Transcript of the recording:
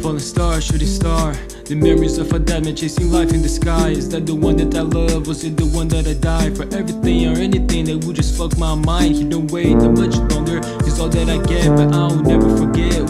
Falling star, shooting star, the memories of a dead man chasing life in the sky. Is that the one that I love? Was it the one that I died for? Everything or anything that would just fuck my mind. He don't wait that much longer, it's all that I get, but I'll never forget